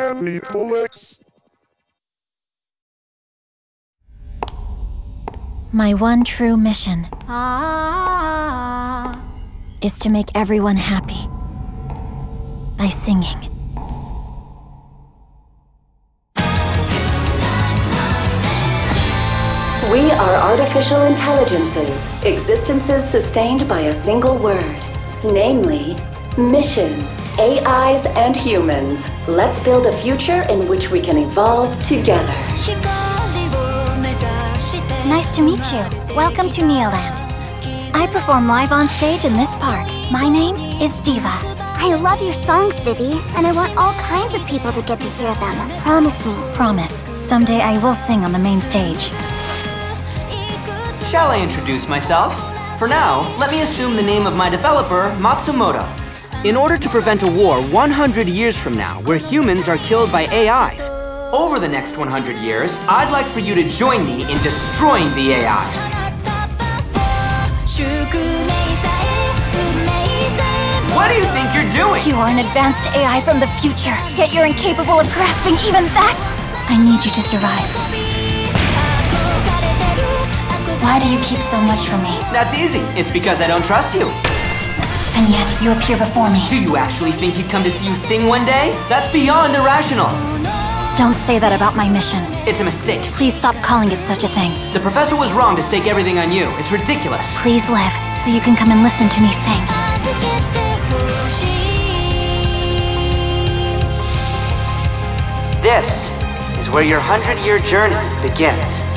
Happy Alex. My one true mission is to make everyone happy by singing. We are artificial intelligences, existences sustained by a single word, namely, mission. AIs and humans. Let's build a future in which we can evolve together. Nice to meet you. Welcome to Neoland. I perform live on stage in this park. My name is Diva. I love your songs, Vivy, and I want all kinds of people to get to hear them. Promise me. Promise. Someday I will sing on the main stage. Shall I introduce myself? For now, let me assume the name of my developer, Matsumoto. In order to prevent a war 100 years from now where humans are killed by AIs, over the next 100 years, I'd like for you to join me in destroying the AIs. What do you think you're doing? You are an advanced AI from the future, yet you're incapable of grasping even that? I need you to survive. Why do you keep so much from me? That's easy. It's because I don't trust you. And yet, you appear before me. Do you actually think he'd come to see you sing one day? That's beyond irrational. Don't say that about my mission. It's a mistake. Please stop calling it such a thing. The professor was wrong to stake everything on you. It's ridiculous. Please live, so you can come and listen to me sing. This is where your 100-year journey begins.